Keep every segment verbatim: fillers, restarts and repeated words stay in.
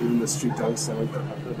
Even the street dogs sound like that.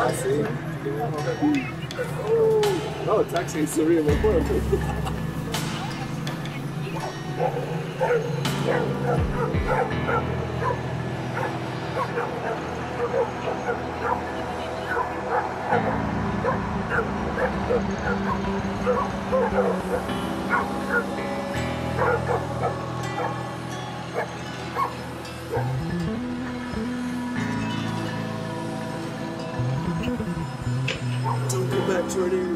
I see. No, it's actually surreal work. Don't go back to it.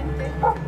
Thank you.